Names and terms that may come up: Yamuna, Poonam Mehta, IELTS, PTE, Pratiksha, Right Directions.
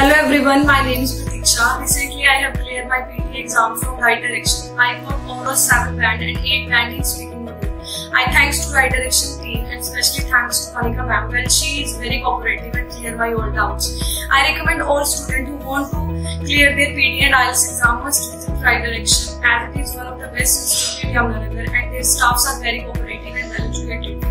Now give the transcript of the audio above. Hello everyone, my name is Pratiksha. Recently I have cleared my PTE exam from Right Directions. I got overall 7 band and 8 band in speaking module. I thanks to Right Directions team and especially thanks to Poonam ma'am. Well, she is very cooperative and clear my all doubts. I recommend all students who want to clear their PTE and IELTS exam must visit Right Directions as it is one of the best institute in Yamuna River and their staffs are very cooperative and well educated.